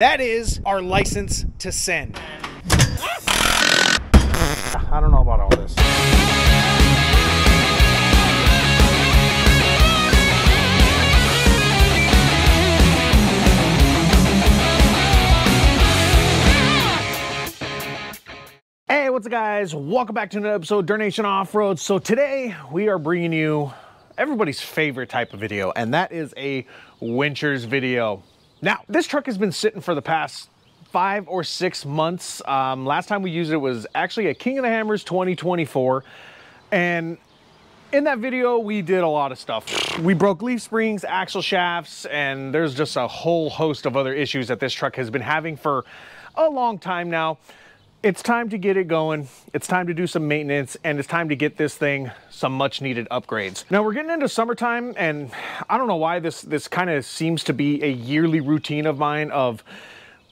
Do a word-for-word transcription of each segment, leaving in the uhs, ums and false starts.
That is our license to send. I don't know about all this. Hey, what's up guys? Welcome back to another episode of Dirtnation Offroad. So today we are bringing you everybody's favorite type of video, and that is a winchers video. Now, this truck has been sitting for the past five or six months. Um, last time we used it was actually a King of the Hammers twenty twenty-four. And in that video, we did a lot of stuff. We broke leaf springs, axle shafts, and there's just a whole host of other issues that this truck has been having for a long time now. It's time to get it going. It's time to do some maintenance, and it's time to get this thing some much needed upgrades. Now we're getting into summertime, and I don't know why this, this kind of seems to be a yearly routine of mine of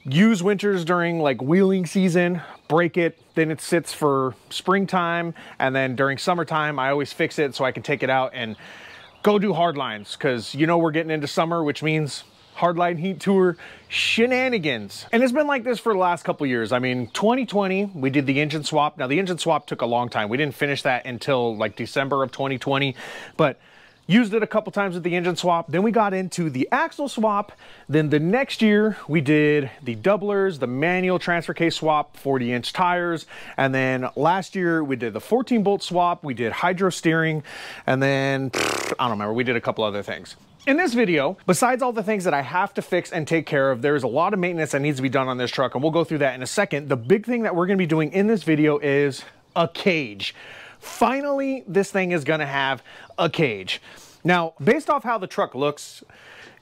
use winchers during like wheeling season, break it, then it sits for springtime, and then during summertime, I always fix it so I can take it out and go do hard lines, because you know we're getting into summer, which means Hardline Heat Tour shenanigans. And it's been like this for the last couple years. I mean, twenty twenty, we did the engine swap. Now the engine swap took a long time. We didn't finish that until like December of twenty twenty, but used it a couple times with the engine swap. Then we got into the axle swap. Then the next year we did the doublers, the manual transfer case swap, forty inch tires. And then last year we did the fourteen bolt swap. We did hydro steering. And then pff, I don't remember, we did a couple other things. In this video, besides all the things that I have to fix and take care of, there's a lot of maintenance that needs to be done on this truck, and we'll go through that in a second. The big thing that we're gonna be doing in this video is a cage. Finally, this thing is gonna have a cage. Now, based off how the truck looks,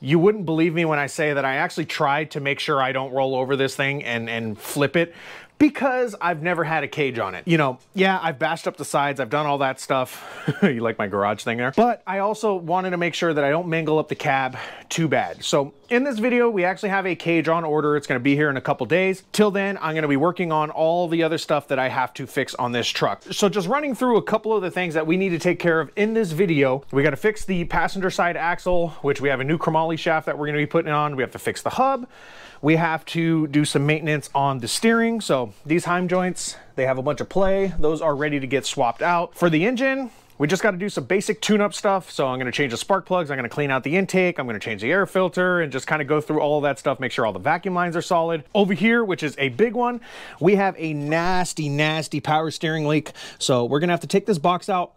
you wouldn't believe me when I say that I actually tried to make sure I don't roll over this thing and, and flip it, because I've never had a cage on it. You know, yeah, I've bashed up the sides, I've done all that stuff. You like my garage thing there? But I also wanted to make sure that I don't mangle up the cab too bad. So in this video, we actually have a cage on order. It's gonna be here in a couple days. Till then, I'm gonna be working on all the other stuff that I have to fix on this truck. So just running through a couple of the things that we need to take care of in this video, we gotta fix the passenger side axle, which we have a new chromoly shaft that we're gonna be putting on. We have to fix the hub. We have to do some maintenance on the steering. So these heim joints, they have a bunch of play. Those are ready to get swapped out. For the engine, we just got to do some basic tune-up stuff. So I'm going to change the spark plugs. I'm going to clean out the intake. I'm going to change the air filter and just kind of go through all of that stuff. Make sure all the vacuum lines are solid. Over here, which is a big one, we have a nasty, nasty power steering leak. So we're going to have to take this box out,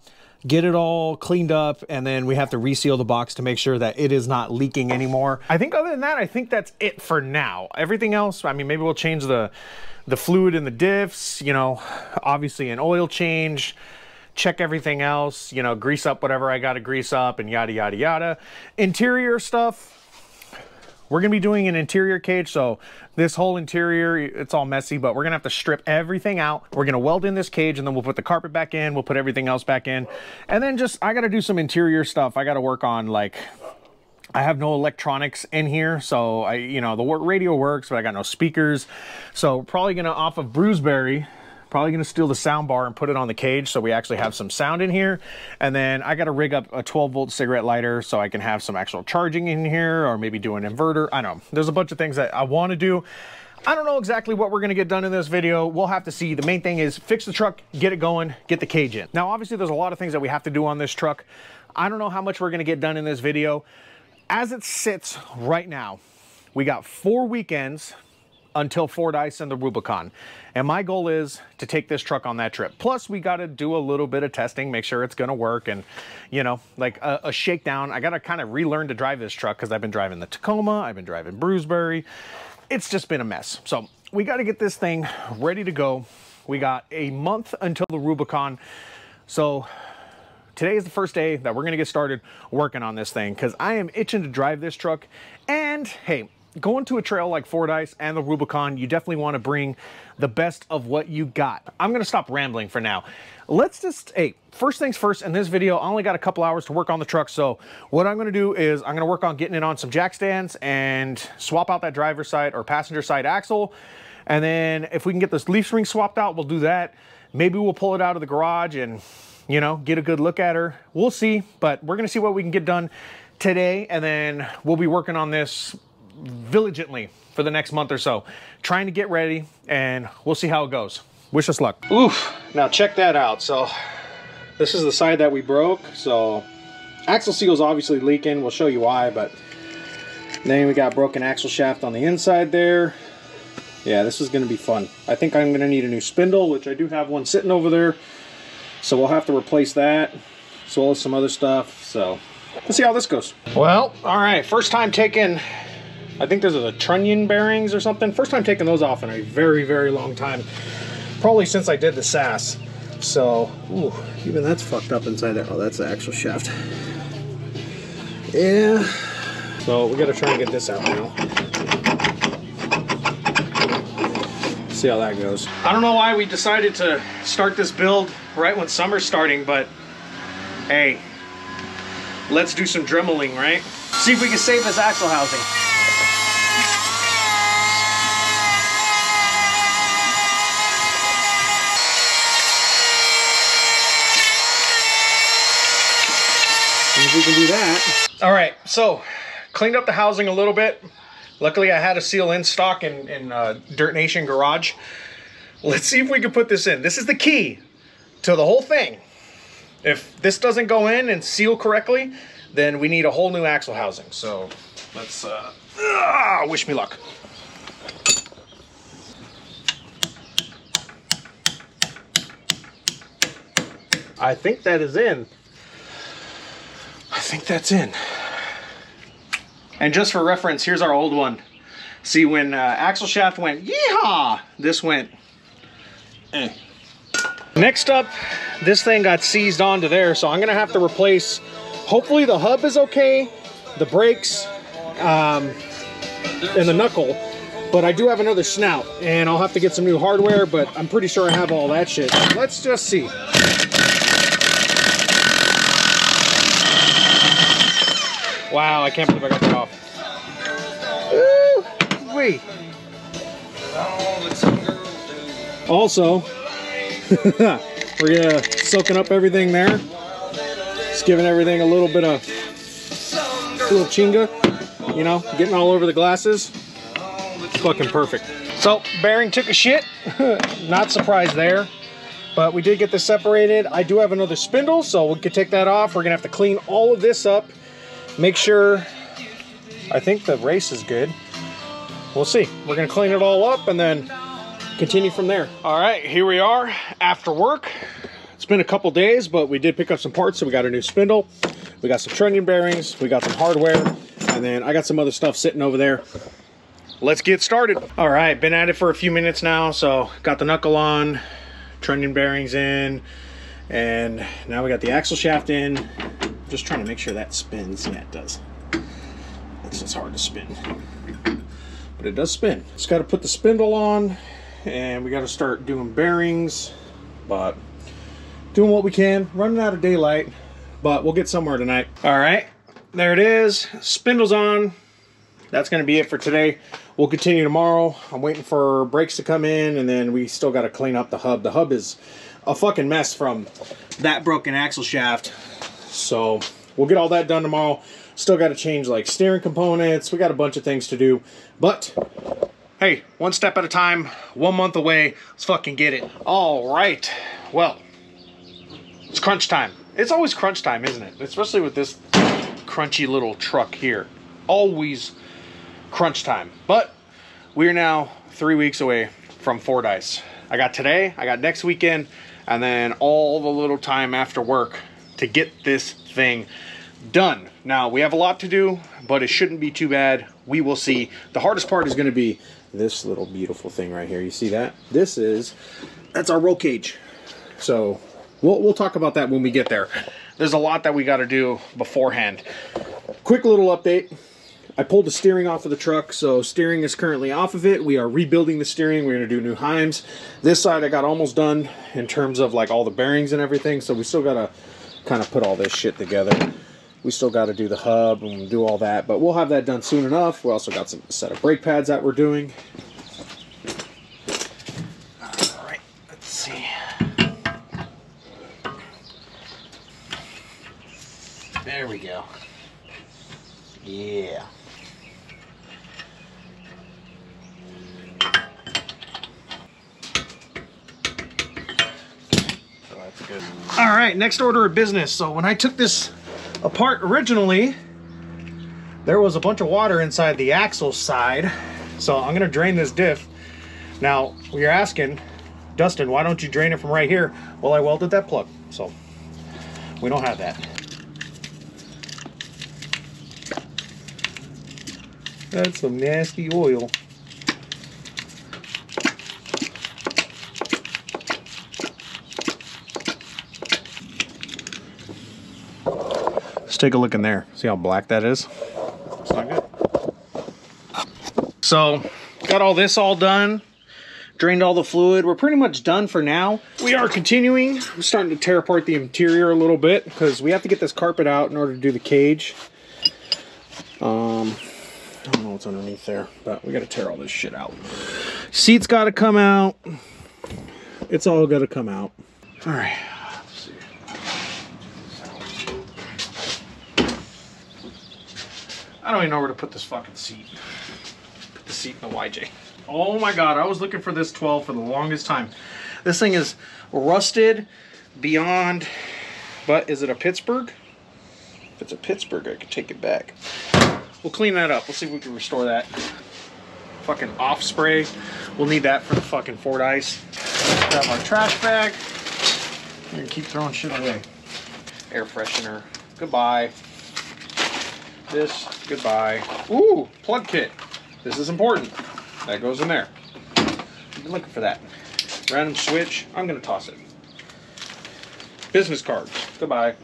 get it all cleaned up, and then we have to reseal the box to make sure that it is not leaking anymore. I think other than that, I think that's it for now. Everything else, I mean, maybe we'll change the, the fluid in the diffs, you know, obviously an oil change, check everything else, you know, grease up whatever I got to grease up and yada, yada, yada. Interior stuff. We're gonna be doing an interior cage, so this whole interior, it's all messy, but we're gonna have to strip everything out. We're gonna weld in this cage, and then we'll put the carpet back in, we'll put everything else back in. And then just, I gotta do some interior stuff. I gotta work on, like, I have no electronics in here, so I, you know, the radio works, but I got no speakers. So probably gonna, off of Bruiseberry, probably gonna steal the sound bar and put it on the cage so we actually have some sound in here. And then I gotta rig up a twelve volt cigarette lighter so I can have some actual charging in here, or maybe do an inverter. I don't know, there's a bunch of things that I wanna do. I don't know exactly what we're gonna get done in this video. We'll have to see. The main thing is fix the truck, get it going, get the cage in. Now, obviously there's a lot of things that we have to do on this truck. I don't know how much we're gonna get done in this video. As it sits right now, we got four weekends until Fordyce and the Rubicon. And my goal is to take this truck on that trip. Plus, we gotta do a little bit of testing, make sure it's gonna work, and, you know, like a, a shakedown. I gotta kind of relearn to drive this truck, because I've been driving the Tacoma, I've been driving Bruiseberry. It's just been a mess. So we gotta get this thing ready to go. We got a month until the Rubicon. So today is the first day that we're gonna get started working on this thing, because I am itching to drive this truck. And hey, going to a trail like Fordyce and the Rubicon, you definitely want to bring the best of what you got. I'm going to stop rambling for now. Let's just, hey, first things first, in this video, I only got a couple hours to work on the truck. So what I'm going to do is I'm going to work on getting it on some jack stands and swap out that driver's side or passenger side axle. And then if we can get this leaf spring swapped out, we'll do that. Maybe we'll pull it out of the garage and, you know, get a good look at her. We'll see, but we're going to see what we can get done today. And then we'll be working on this vigilantly for the next month or so, trying to get ready, and we'll see how it goes. Wish us luck. Oof, now check that out. So this is the side that we broke. So axle seal's obviously leaking. We'll show you why, but then we got broken axle shaft on the inside there. Yeah, this is gonna be fun. I think I'm gonna need a new spindle, which I do have one sitting over there. So we'll have to replace that, as well as some other stuff. So let's see how this goes. Well, all right, first time taking, I think those are the trunnion bearings or something. First time taking those off in a very, very long time. Probably since I did the S A S. So, ooh, even that's fucked up inside there. Oh, that's the axle shaft. Yeah. So we gotta try and get this out now. See how that goes. I don't know why we decided to start this build right when summer's starting, but hey, let's do some dremeling, right? See if we can save this axle housing. We can do that. All right, so cleaned up the housing a little bit. Luckily I had a seal in stock in, in uh, Dirtnation garage. Let's see if we can put this in. This is the key to the whole thing. If this doesn't go in and seal correctly, then we need a whole new axle housing. So let's uh, uh wish me luck. I think that is in. I think that's in. And just for reference, here's our old one. See, when uh, axle shaft went yeehaw, this went eh. Next up, this thing got seized onto there, so I'm gonna have to replace, hopefully the hub is okay, the brakes, um, and the knuckle, but I do have another snout, and I'll have to get some new hardware, but I'm pretty sure I have all that shit. Let's just see. Wow, I can't believe I got that off. Ooh, wait. Also, we're uh, soaking up everything there. Just giving everything a little bit of a little chinga, you know, getting all over the glasses. It's fucking perfect. So, bearing took a shit. Not surprised there. But we did get this separated. I do have another spindle, so we could take that off. We're gonna have to clean all of this up. Make sure, I think the race is good. We'll see. We're gonna clean it all up and then continue from there. All right, here we are after work. It's been a couple days, but we did pick up some parts. So we got a new spindle, we got some trunnion bearings, we got some hardware, and then I got some other stuff sitting over there. Let's get started. All right, been at it for a few minutes now. So got the knuckle on, trunnion bearings in, and now we got the axle shaft in. Just trying to make sure that spins. Yeah, it does. It's just hard to spin, but it does spin. Just got to put the spindle on, and we got to start doing bearings, but doing what we can. Running out of daylight, but we'll get somewhere tonight. All right, there it is. Spindle's on. That's going to be it for today. We'll continue tomorrow. I'm waiting for brakes to come in, and then we still got to clean up the hub. The hub is a fucking mess from that broken axle shaft. So we'll get all that done tomorrow. Still got to change like steering components. We got a bunch of things to do, but hey, one step at a time, one month away. Let's fucking get it. All right. Well, it's crunch time. It's always crunch time, isn't it? Especially with this crunchy little truck here. Always crunch time. But we are now three weeks away from Fordyce. I got today, I got next weekend, and then all the little time after work to get this thing done. Now, we have a lot to do, but it shouldn't be too bad. We will see. The hardest part is gonna be this little beautiful thing right here. You see that? This is, that's our roll cage. So we'll, we'll talk about that when we get there. There's a lot that we gotta do beforehand. Quick little update. I pulled the steering off of the truck, so steering is currently off of it. We are rebuilding the steering. We're gonna do new heims. This side I got almost done in terms of like all the bearings and everything, so we still gotta kind of put all this shit together. We still got to do the hub and do all that, but we'll have that done soon enough. We also got some set of brake pads that we're doing. All right, let's see. There we go. Yeah. good. All right, next order of business. So when I took this apart originally, there was a bunch of water inside the axle side. So I'm gonna drain this diff. Now, you're asking, Dustin, why don't you drain it from right here? Well, I welded that plug, so we don't have that. That's some nasty oil. Let's take a look in there. See how black that is? It's not good. So, got all this all done. Drained all the fluid. We're pretty much done for now. We are continuing. I'm starting to tear apart the interior a little bit because we have to get this carpet out in order to do the cage. Um, I don't know what's underneath there, but we got to tear all this shit out. Seat's got to come out. It's all got to come out. All right. I don't even know where to put this fucking seat. Put the seat in the Y J. Oh my God, I was looking for this twelve for the longest time. This thing is rusted beyond, but is it a Pittsburgh? If it's a Pittsburgh, I could take it back. We'll clean that up. We'll see if we can restore that. Fucking off spray. We'll need that for the fucking Fordyce. Grab our trash bag. We're gonna keep throwing shit away. Air freshener. Goodbye. This, goodbye. Ooh, plug kit. This is important. That goes in there. I've been looking for that. Random switch. I'm gonna toss it. Business card. Goodbye.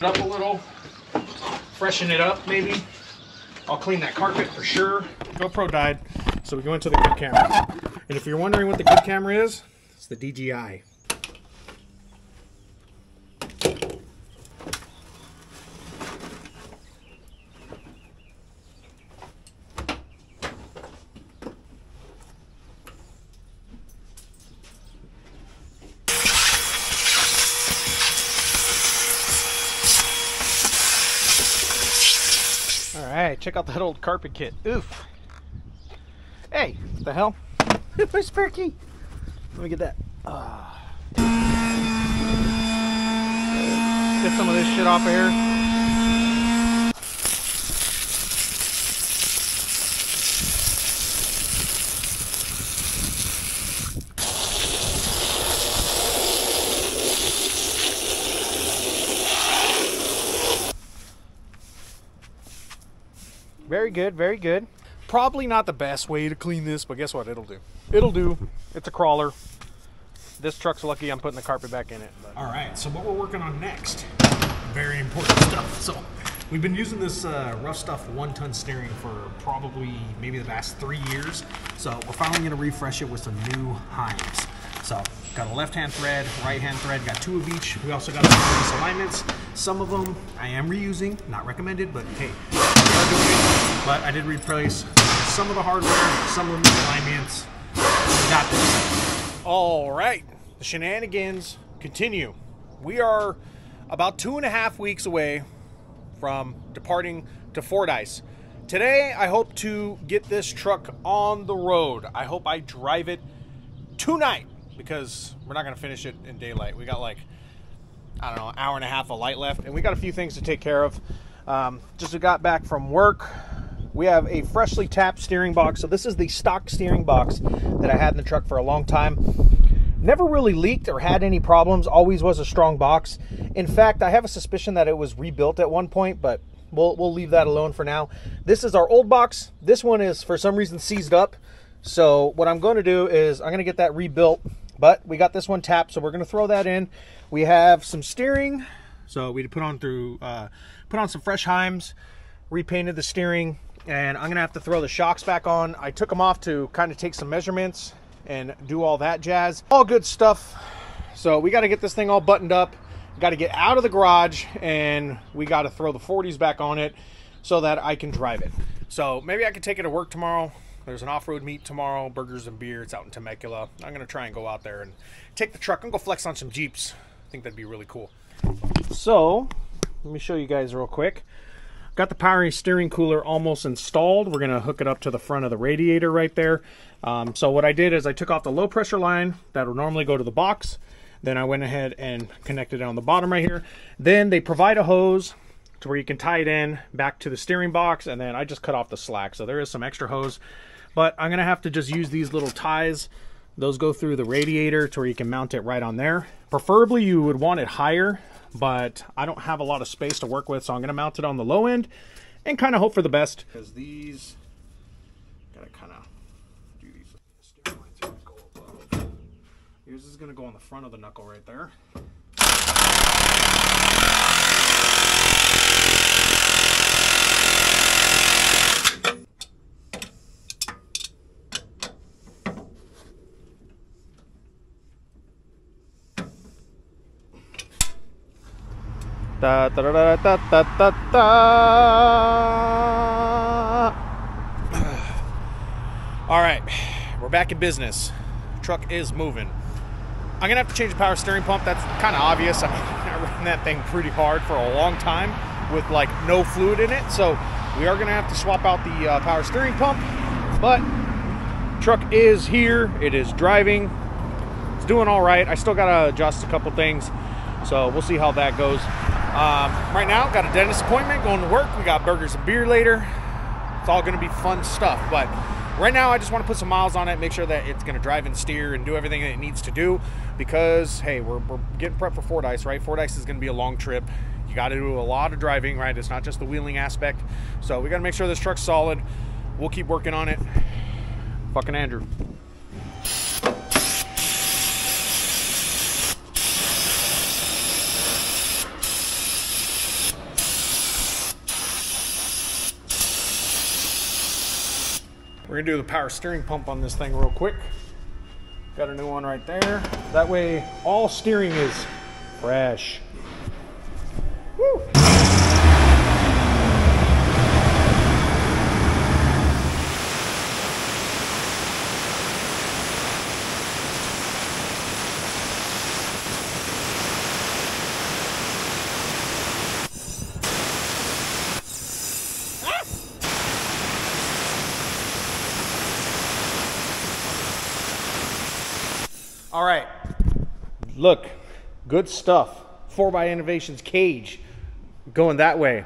Up a little. Freshen it up, maybe. I'll clean that carpet for sure. GoPro died. So we go into the good camera. And if you're wondering what the good camera is, it's the D J I. All right, check out that old carpet kit. Oof. Hey, what the hell? My spare key. Let me get that. Uh. Get some of this shit off of here. Very good, very good. Probably not the best way to clean this, but guess what? It'll do. It'll do. It's a crawler. This truck's lucky I'm putting the carpet back in it. But. All right, so what we're working on next, very important stuff. So we've been using this uh, Rough Stuff one-ton steering for probably maybe the past three years. So we're finally going to refresh it with some new Himes. So got a left-hand thread, right-hand thread, got two of each. We also got some various alignments. Some of them I am reusing, not recommended, but hey, we are doing it. But I did replace some of the hardware, some of the alignments. We got this. All right, the shenanigans continue. We are about two and a half weeks away from departing to Fordyce. Today, I hope to get this truck on the road. I hope I drive it tonight because we're not gonna finish it in daylight. We got like, I don't know, an hour and a half of light left, and we got a few things to take care of. Um, just got back from work. We have a freshly tapped steering box. So this is the stock steering box that I had in the truck for a long time. Never really leaked or had any problems. Always was a strong box. In fact, I have a suspicion that it was rebuilt at one point, but we'll, we'll leave that alone for now. This is our old box. This one is, for some reason, seized up. So what I'm going to do is I'm going to get that rebuilt. But we got this one tapped, so we're going to throw that in. We have some steering. So we put on, through, uh, put on some fresh Himes, repainted the steering, and I'm gonna have to throw the shocks back on. I took them off to kind of take some measurements and do all that jazz. All good stuff. So we gotta get this thing all buttoned up. Gotta get out of the garage and we gotta throw the forties back on it so that I can drive it. So maybe I could take it to work tomorrow. There's an off-road meet tomorrow, burgers and beer. It's out in Temecula. I'm gonna try and go out there and take the truck and go flex on some Jeeps. I think that'd be really cool. So let me show you guys real quick. Got the power steering cooler almost installed. We're going to hook it up to the front of the radiator right there. Um, so what I did is I took off the low pressure line that would normally go to the box. Then I went ahead and connected it on the bottom right here. Then they provide a hose to where you can tie it in back to the steering box. And then I just cut off the slack. So there is some extra hose, but I'm going to have to just use these little ties. Those go through the radiator to where you can mount it right on there. Preferably you would want it higher, but I don't have a lot of space to work with, so I'm going to mount it on the low end and kind of hope for the best. Because these, gotta kind of do these. Steering lines here go above. Yours is going to go on the front of the knuckle right there. Da, da, da, da, da, da, da. All right, we're back in business. Truck is moving. I'm gonna have to change the power steering pump. That's kind of obvious. I mean, I ran that thing pretty hard for a long time with like no fluid in it. So we are gonna have to swap out the uh, power steering pump, but truck is here. It is driving. It's doing all right. I still gotta adjust a couple things. So we'll see how that goes. Um, right now, got a dentist appointment, going to work. We got burgers and beer later. It's all gonna be fun stuff. But right now, I just wanna put some miles on it, make sure that it's gonna drive and steer and do everything that it needs to do, because, hey, we're, we're getting prepped for Fordyce, right? Fordyce is gonna be a long trip. You gotta do a lot of driving, right? It's not just the wheeling aspect. So we gotta make sure this truck's solid. We'll keep working on it. Fucking Andrew. We're gonna do the power steering pump on this thing real quick. Got a new one right there. That way, all steering is fresh. Woo. All right, look, good stuff. four by Innovations cage, going that way.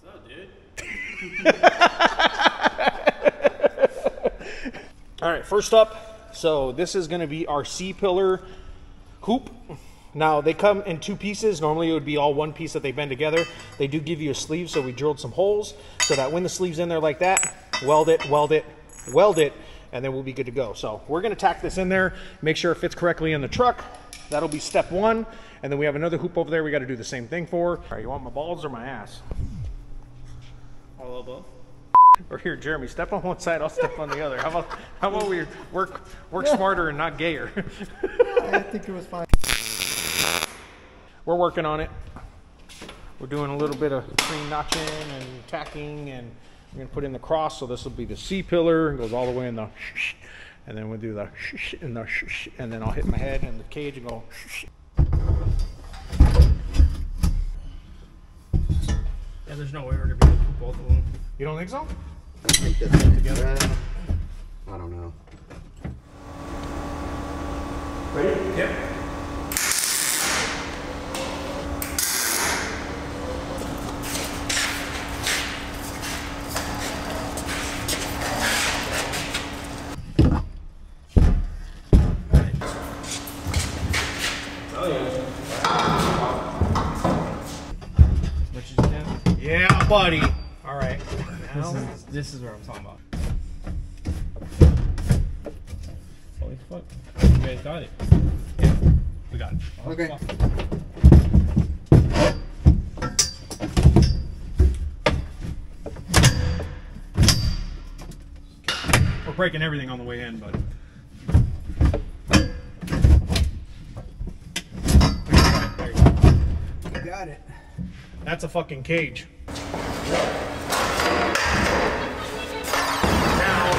What's up, dude? All right, first up, so this is gonna be our C-pillar hoop. Now, they come in two pieces. Normally it would be all one piece that they bend together. They do give you a sleeve, so we drilled some holes so that when the sleeve's in there like that, weld it, weld it, weld it, and then we'll be good to go. So we're gonna tack this in there, make sure it fits correctly in the truck. That'll be step one. And then we have another hoop over there we gotta do the same thing for. All right, you want my balls or my ass? All above. Or here, Jeremy, step on one side, I'll step on the other. How about, how about we work, work yeah. smarter and not gayer? I think it was fine. We're working on it. We're doing a little bit of clean notching and tacking, and I'm gonna put in the cross, so this will be the C pillar, and goes all the way in the, and then we'll do the, and the, and then I'll hit my head in the cage and go. Yeah, there's no way we're gonna be able to do both of them. You don't think so? I think they're fit together. I don't know. Ready? Yep. Buddy. All right. Now, this, is, this is what I'm talking about. Holy fuck. You guys got it. Yeah, we got it. All okay. We're breaking everything on the way in, buddy. There you go. You got it. That's a fucking cage. Now,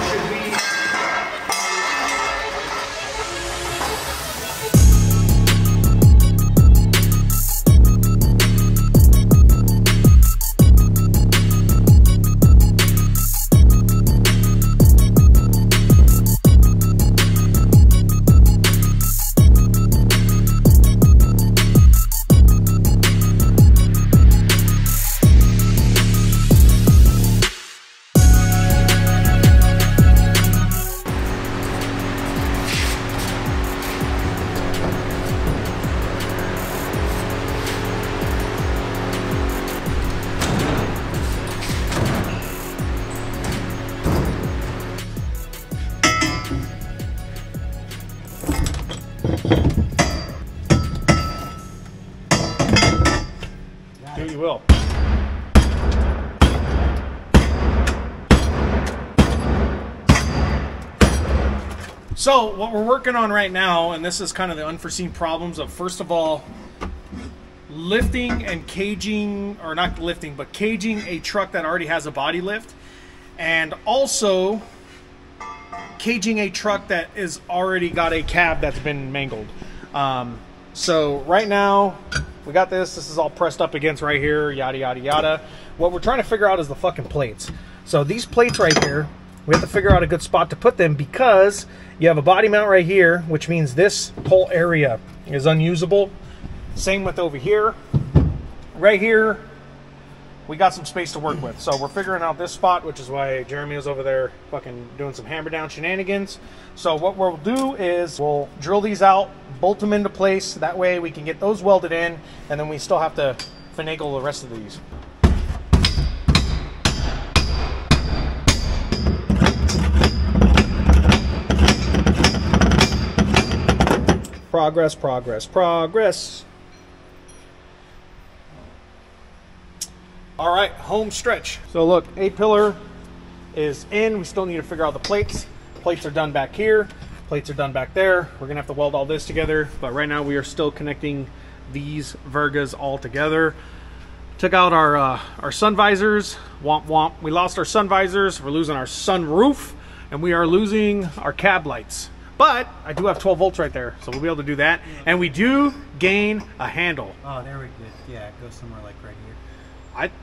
should we? So what we're working on right now, and this is kind of the unforeseen problems of, first of all, lifting and caging, or not lifting, but caging a truck that already has a body lift, and also caging a truck that is already got a cab that's been mangled. Um, so right now we got this, this is all pressed up against right here, yada, yada, yada. What we're trying to figure out is the fucking plates. So these plates right here, we have to figure out a good spot to put them, because you have a body mount right here, which means this whole area is unusable. Same with over here. Right here, we got some space to work with. So we're figuring out this spot, which is why Jeremy was over there fucking doing some hammer down shenanigans. So what we'll do is we'll drill these out, bolt them into place. That way we can get those welded in, and then we still have to finagle the rest of these. Progress, progress, progress. All right, home stretch. So look, A-pillar is in. We still need to figure out the plates. Plates are done back here. Plates are done back there. We're gonna have to weld all this together, but right now we are still connecting these Vergas all together. Took out our, uh, our sun visors, womp womp. We lost our sun visors. We're losing our sunroof, and we are losing our cab lights. But I do have twelve volts right there, so we'll be able to do that. And we do gain a handle. Oh, there we go. Yeah, it goes somewhere like right here.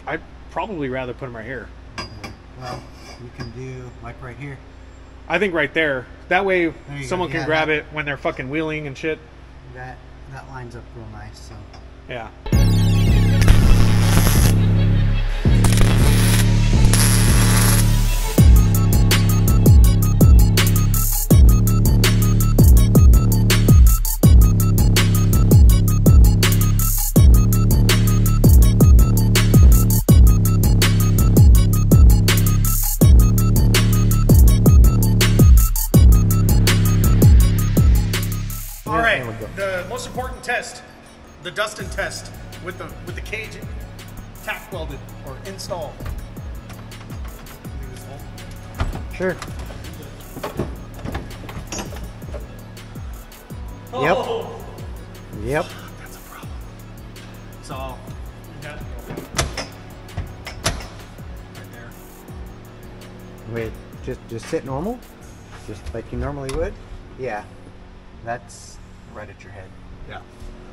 I, I'd probably rather put them right here. Mm-hmm. Well, you can do like right here. I think right there. That way there someone yeah, can grab that, it when they're fucking wheeling and shit. That, that lines up real nice, so. Yeah. Test the Dustin test with the with the cage tack welded or installed. Sure. Oh. Yep. Yep. That's a problem. So you got it right there. Wait, just just sit normal, just like you normally would. Yeah, that's right at your head. Yeah.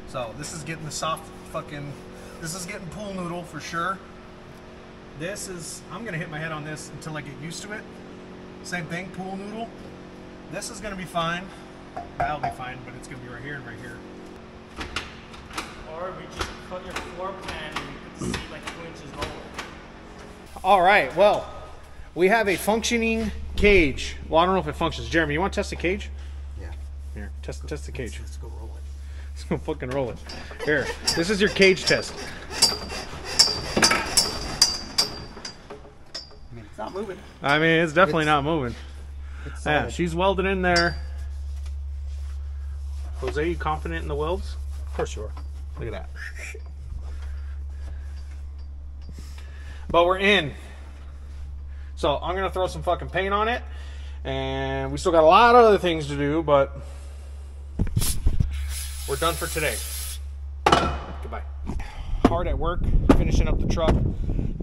So this is getting the soft fucking, this is getting pool noodle for sure. This is, I'm going to hit my head on this until I get used to it. Same thing, pool noodle. This is going to be fine. That'll be fine, but it's going to be right here and right here. Or we just put your floor pan and you can see like two inches lower. All right, well, we have a functioning cage. Well, I don't know if it functions. Jeremy, you want to test the cage? Yeah. Here, test, go, test the cage. Let's, let's go roll it. Let's go fucking roll it. Here, this is your cage test. I mean, it's not moving. I mean, it's definitely it's, not moving. It's yeah, solid. She's welded in there. Jose, you confident in the welds? Of course you are. Look at that. But we're in. So I'm gonna throw some fucking paint on it, and we still got a lot of other things to do, but. We're done for today. Goodbye. Hard at work, finishing up the truck.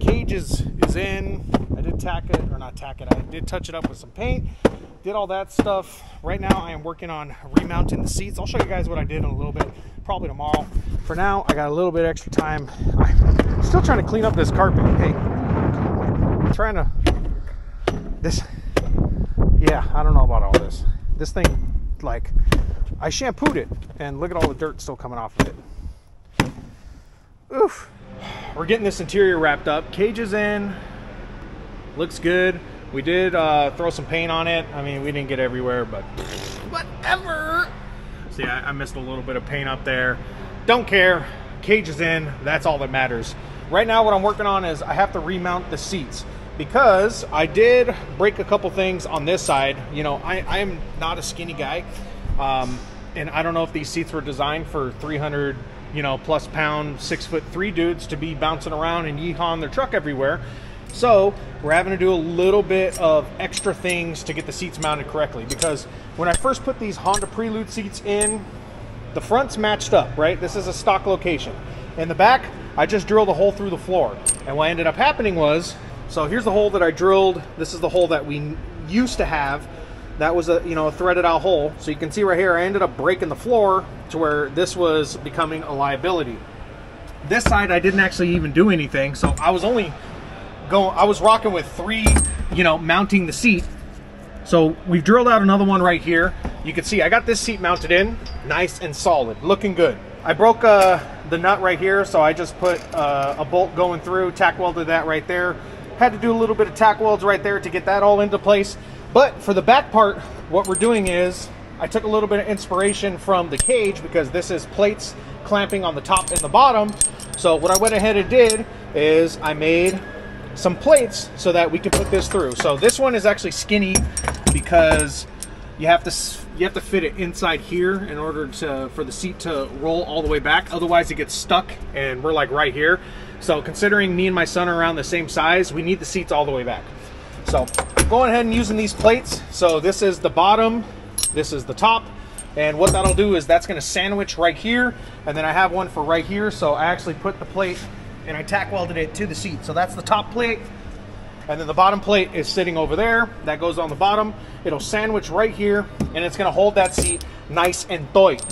Cage is, is in. I did tack it, or not tack it, I did touch it up with some paint. Did all that stuff. Right now I am working on remounting the seats. I'll show you guys what I did in a little bit, probably tomorrow. For now, I got a little bit extra time. I'm still trying to clean up this carpet. Hey, I'm trying to, this, yeah, I don't know about all this. This thing, like, I shampooed it, and look at all the dirt still coming off of it. Oof. We're getting this interior wrapped up. Cage is in. Looks good. We did uh, throw some paint on it. I mean, we didn't get everywhere, but whatever. See, I, I missed a little bit of paint up there. Don't care. Cage is in. That's all that matters. Right now, what I'm working on is I have to remount the seats, because I did break a couple things on this side. You know, I, I am not a skinny guy. Um, and I don't know if these seats were designed for three hundred, you know, plus pound, six foot three dudes to be bouncing around and yeehawing their truck everywhere. So we're having to do a little bit of extra things to get the seats mounted correctly, because When I first put these Honda Prelude seats in, the front's matched up, right? This is a stock location. In the back, I just drilled a hole through the floor. And what ended up happening was, so here's the hole that I drilled. This is the hole that we used to have. That was a, you know, a threaded out hole. So you can see right here, I ended up breaking the floor to where this was becoming a liability. This side, I didn't actually even do anything. So I was only going, I was rocking with three, you know, mounting the seat. So we've drilled out another one right here. You can see I got this seat mounted in, nice and solid, looking good. I broke uh, the nut right here, so I just put uh, a bolt going through, tack welded that right there. Had to do a little bit of tack welds right there to get that all into place. But for the back part, what we're doing is, I took a little bit of inspiration from the cage because this is plates clamping on the top and the bottom. So what I went ahead and did is I made some plates so that we could put this through. So this one is actually skinny because you have to you have to fit it inside here in order to for the seat to roll all the way back. Otherwise it gets stuck and we're like right here. So considering me and my son are around the same size, we need the seats all the way back. So I'm going ahead and using these plates. So this is the bottom, this is the top. And what that'll do is that's gonna sandwich right here. And then I have one for right here. So I actually put the plate and I tack welded it to the seat. So that's the top plate. And then the bottom plate is sitting over there. That goes on the bottom. It'll sandwich right here and it's gonna hold that seat nice and tight.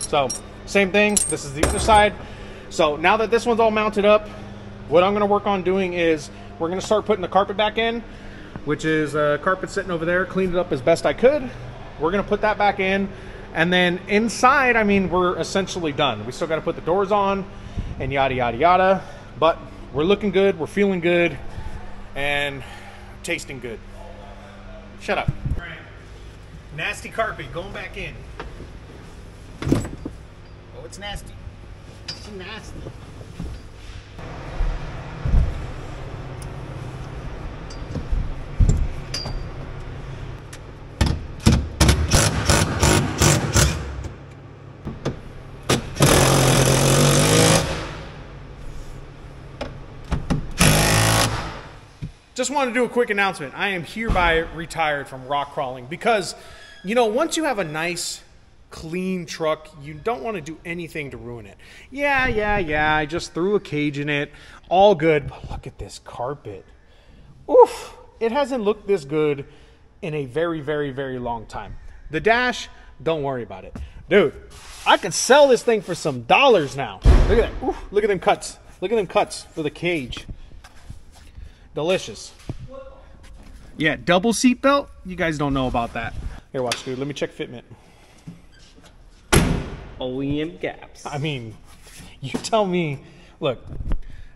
So same thing, this is the other side. So now that this one's all mounted up, what I'm gonna work on doing is we're gonna start putting the carpet back in, which is uh, carpet sitting over there, cleaned it up as best I could. We're gonna put that back in. And then inside, I mean, we're essentially done. We still gotta put the doors on, and yada yada yada, but we're looking good, we're feeling good, and tasting good. Shut up. All right. Nasty carpet going back in. Oh, it's nasty. It's nasty. Just want to do a quick announcement. I am hereby retired from rock crawling because, you know, once you have a nice, clean truck, you don't want to do anything to ruin it. Yeah, yeah, yeah, I just threw a cage in it. All good, but look at this carpet. Oof, it hasn't looked this good in a very, very, very long time. The dash, don't worry about it. Dude, I could sell this thing for some dollars now. Look at that, oof, look at them cuts. Look at them cuts for the cage. Delicious. Yeah, double seat belt. You guys don't know about that. Here, watch, dude. Let me check fitment. O E M gaps. I mean, you tell me. Look,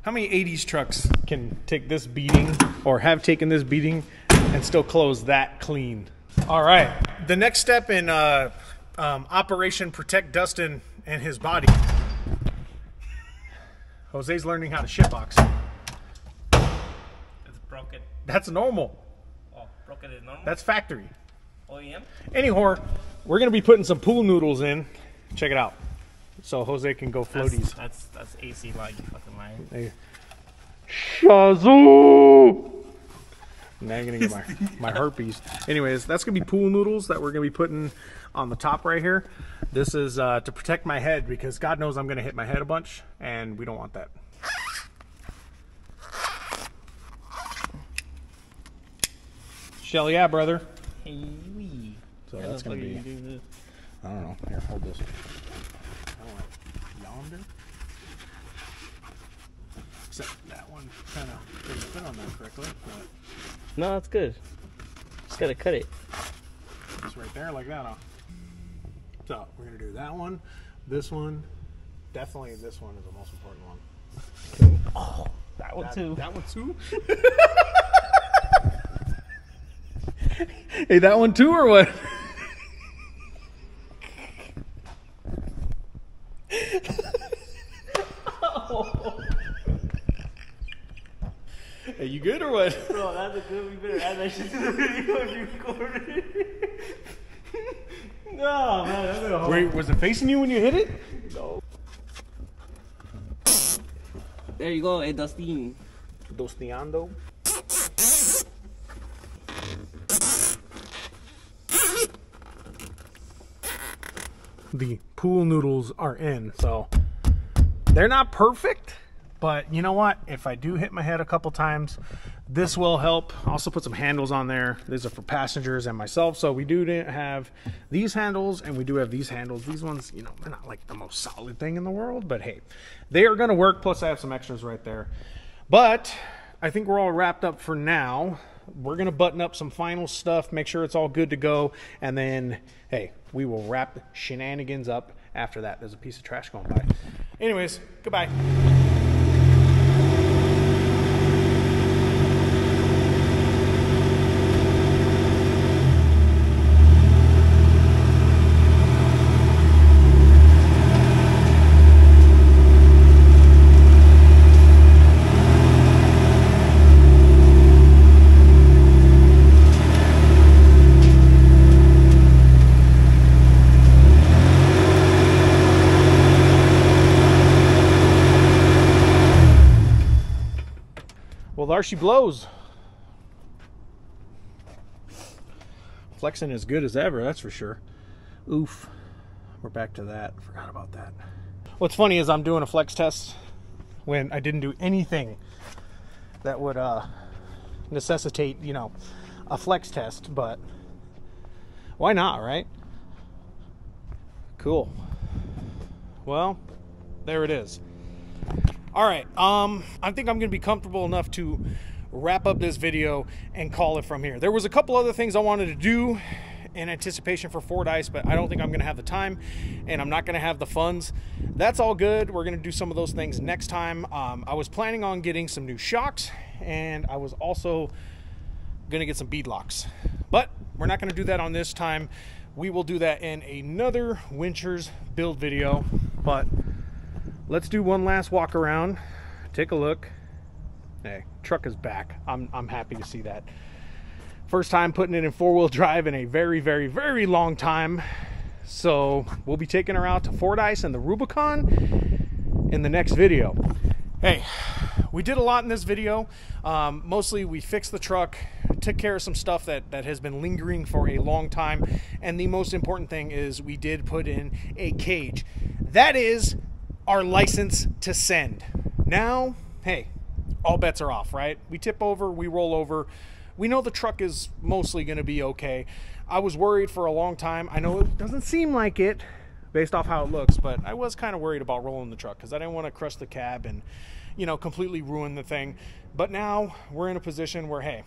how many eighties trucks can take this beating or have taken this beating and still close that clean? All right. The next step in uh, um, Operation Protect Dustin and his body. Jose's learning how to shitbox. Broken. That's normal. Oh, broken is normal? That's factory. O E M? Anyhow, we're going to be putting some pool noodles in. Check it out. So Jose can go floaties. That's that's, that's A C like you fucking lying. Hey. Shazoo! Now I'm going to get my, my herpes. Anyways, that's going to be pool noodles that we're going to be putting on the top right here. This is uh, to protect my head because God knows I'm going to hit my head a bunch and we don't want that. Shell, yeah, brother. Hey, wee. So I that's gonna be. Do I don't know. Here, hold this. Oh, yonder. Except that one kind of didn't fit on that correctly. But... No, that's good. Just gotta cut it. It's right there, like that. Huh? So we're gonna do that one, this one, definitely this one is the most important one. Oh, that one that, too. That one too. Hey, that one too, or what? Oh. Hey, you good or what? Bro, that's a good. We better add that shit to the video and record it. No, man, that's a hard. Wait, was it facing you when you hit it? No. There you go, hey, Dustin. Dustinando. the pool noodles are in. So they're not perfect, but you know what? If I do hit my head a couple times, this will help. I also put some handles on there. These are for passengers and myself. So we do have these handles and we do have these handles. These ones, you know, they're not like the most solid thing in the world, but hey, they are gonna work. Plus I have some extras right there. But I think we're all wrapped up for now. We're gonna button up some final stuff, make sure it's all good to go, and then hey, we will wrap shenanigans up after that. There's a piece of trash going by. Anyways, goodbye. There she blows. Flexing as good as ever, that's for sure. Oof, we're back to that. Forgot about that. What's funny is I'm doing a flex test when I didn't do anything that would uh, necessitate, you know, a flex test, but why not, right? Cool. Well, there it is. All right, um, I think I'm gonna be comfortable enough to wrap up this video and call it from here. There was a couple other things I wanted to do in anticipation for Fordyce, but I don't think I'm gonna have the time and I'm not gonna have the funds. That's all good. We're gonna do some of those things next time. Um, I was planning on getting some new shocks and I was also gonna get some bead locks, but we're not gonna do that on this time. We will do that in another Winchers build video, but let's do one last walk around, take a look. Hey, truck is back. I'm, I'm happy to see that. First time putting it in four-wheel drive in a very, very, very long time. So we'll be taking her out to Fordyce and the Rubicon in the next video. Hey, we did a lot in this video. Um, mostly we fixed the truck, took care of some stuff that, that has been lingering for a long time. And the most important thing is we did put in a cage. That is our license to send. Now, hey, all bets are off, right? We tip over, we roll over. We know the truck is mostly gonna be okay. I was worried for a long time. I know it doesn't seem like it based off how it looks, but I was kind of worried about rolling the truck because I didn't want to crush the cab and, you know, completely ruin the thing. But now we're in a position where, hey,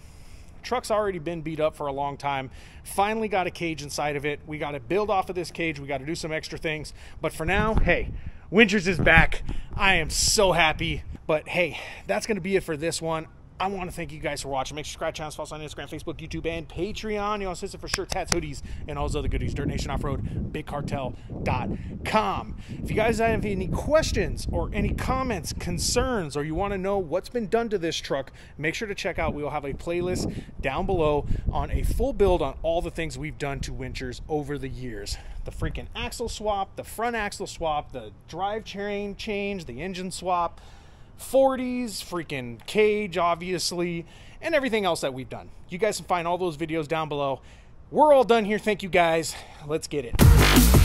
truck's already been beat up for a long time. Finally got a cage inside of it. We got to build off of this cage. We got to do some extra things. But for now, hey, Winchers is back. I am so happy. But hey, that's going to be it for this one. I want to thank you guys for watching. Make sure to subscribe to channels, follow us on Instagram, Facebook, YouTube, and Patreon. You'll assist it for shirts, hats, hoodies, and all those other goodies. Dirtnation Offroad, big cartel dot com. If you guys have any questions or any comments, concerns, or you want to know what's been done to this truck, make sure to check out. We will have a playlist down below on a full build on all the things we've done to Winchers over the years. The freaking axle swap, the front axle swap, the drivetrain change, the engine swap, Fordyce, freaking cage obviously, and everything else that we've done. You guys can find all those videos down below. We're all done here. Thank you guys. Let's get it.